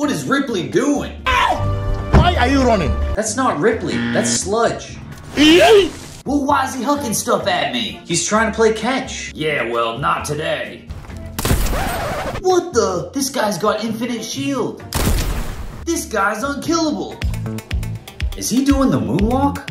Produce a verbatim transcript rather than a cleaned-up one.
What is Ripley doing? Ow! Why are you running? That's not Ripley, that's Sludge. Yay! Well, why is he hucking stuff at me? He's trying to play catch. Yeah, well, not today. What the? This guy's got infinite shield. This guy's unkillable. Is he doing the moonwalk?